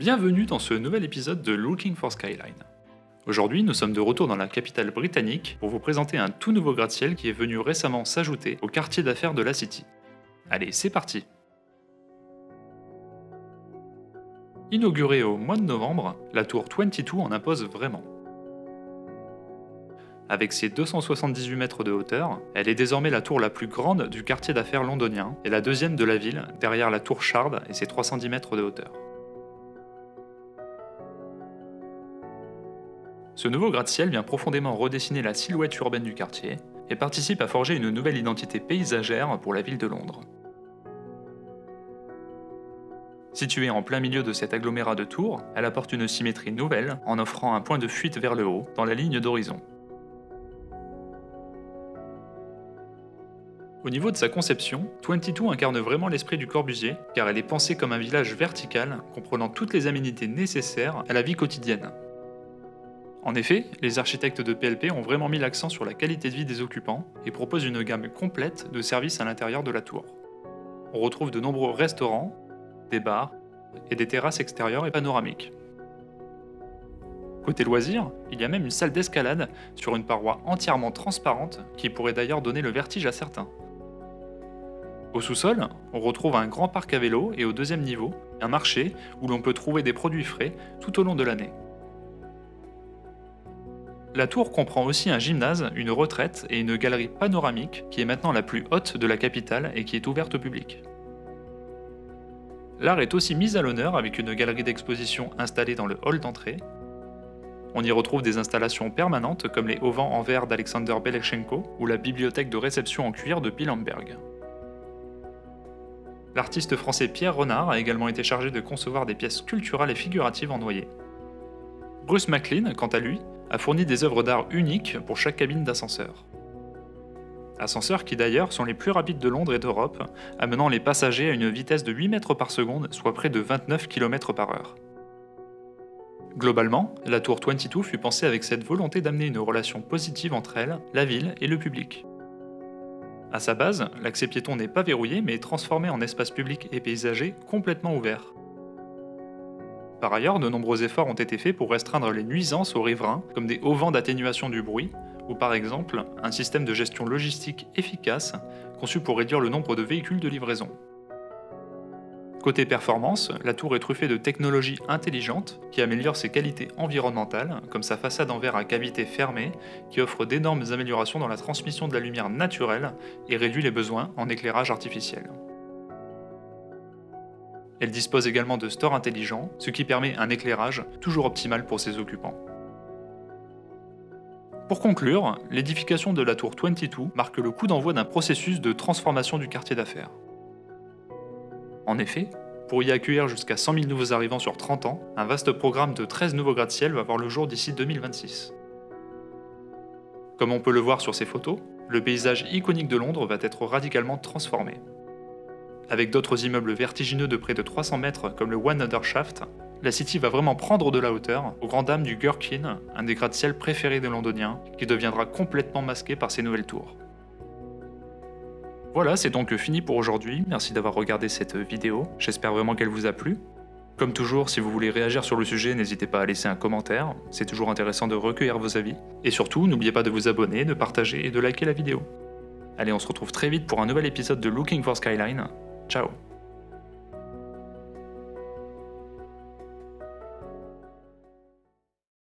Bienvenue dans ce nouvel épisode de Looking for Skyline. Aujourd'hui, nous sommes de retour dans la capitale britannique pour vous présenter un tout nouveau gratte-ciel qui est venu récemment s'ajouter au quartier d'affaires de la City. Allez, c'est parti! Inaugurée au mois de novembre, la tour 22 en impose vraiment. Avec ses 278 mètres de hauteur, elle est désormais la tour la plus grande du quartier d'affaires londonien et la deuxième de la ville, derrière la tour Shard et ses 310 mètres de hauteur. Ce nouveau gratte-ciel vient profondément redessiner la silhouette urbaine du quartier et participe à forger une nouvelle identité paysagère pour la ville de Londres. Située en plein milieu de cet agglomérat de tours, elle apporte une symétrie nouvelle en offrant un point de fuite vers le haut dans la ligne d'horizon. Au niveau de sa conception, 22 incarne vraiment l'esprit du Corbusier car elle est pensée comme un village vertical comprenant toutes les aménités nécessaires à la vie quotidienne. En effet, les architectes de PLP ont vraiment mis l'accent sur la qualité de vie des occupants et proposent une gamme complète de services à l'intérieur de la tour. On retrouve de nombreux restaurants, des bars et des terrasses extérieures et panoramiques. Côté loisirs, il y a même une salle d'escalade sur une paroi entièrement transparente qui pourrait d'ailleurs donner le vertige à certains. Au sous-sol, on retrouve un grand parc à vélo et au deuxième niveau, un marché où l'on peut trouver des produits frais tout au long de l'année. La tour comprend aussi un gymnase, une retraite et une galerie panoramique qui est maintenant la plus haute de la capitale et qui est ouverte au public. L'art est aussi mis à l'honneur avec une galerie d'exposition installée dans le hall d'entrée. On y retrouve des installations permanentes comme les auvents en verre d'Alexander Belechenko ou la bibliothèque de réception en cuir de Pilamberg. L'artiste français Pierre Renard a également été chargé de concevoir des pièces sculpturales et figuratives en noyer. Bruce McLean, quant à lui, a fourni des œuvres d'art uniques pour chaque cabine d'ascenseur. Ascenseurs qui d'ailleurs sont les plus rapides de Londres et d'Europe, amenant les passagers à une vitesse de 8 mètres par seconde, soit près de 29 km par heure. Globalement, la tour 22 fut pensée avec cette volonté d'amener une relation positive entre elle, la ville et le public. À sa base, l'accès piéton n'est pas verrouillé mais est transformé en espace public et paysager complètement ouvert. Par ailleurs, de nombreux efforts ont été faits pour restreindre les nuisances aux riverains, comme des auvents d'atténuation du bruit, ou par exemple, un système de gestion logistique efficace, conçu pour réduire le nombre de véhicules de livraison. Côté performance, la tour est truffée de technologies intelligentes qui améliorent ses qualités environnementales, comme sa façade en verre à cavité fermée, qui offre d'énormes améliorations dans la transmission de la lumière naturelle et réduit les besoins en éclairage artificiel. Elle dispose également de stores intelligents, ce qui permet un éclairage toujours optimal pour ses occupants. Pour conclure, l'édification de la tour 22 marque le coup d'envoi d'un processus de transformation du quartier d'affaires. En effet, pour y accueillir jusqu'à 100 000 nouveaux arrivants sur 30 ans, un vaste programme de 13 nouveaux gratte-ciel va voir le jour d'ici 2026. Comme on peut le voir sur ces photos, le paysage iconique de Londres va être radicalement transformé. Avec d'autres immeubles vertigineux de près de 300 mètres comme le 1 Undershaft, la City va vraiment prendre de la hauteur au grand dam du Gherkin, un des gratte-ciel préférés des Londoniens, qui deviendra complètement masqué par ses nouvelles tours. Voilà, c'est donc fini pour aujourd'hui, merci d'avoir regardé cette vidéo, j'espère vraiment qu'elle vous a plu. Comme toujours, si vous voulez réagir sur le sujet, n'hésitez pas à laisser un commentaire, c'est toujours intéressant de recueillir vos avis. Et surtout, n'oubliez pas de vous abonner, de partager et de liker la vidéo. Allez, on se retrouve très vite pour un nouvel épisode de Looking for Skyline. Ciao.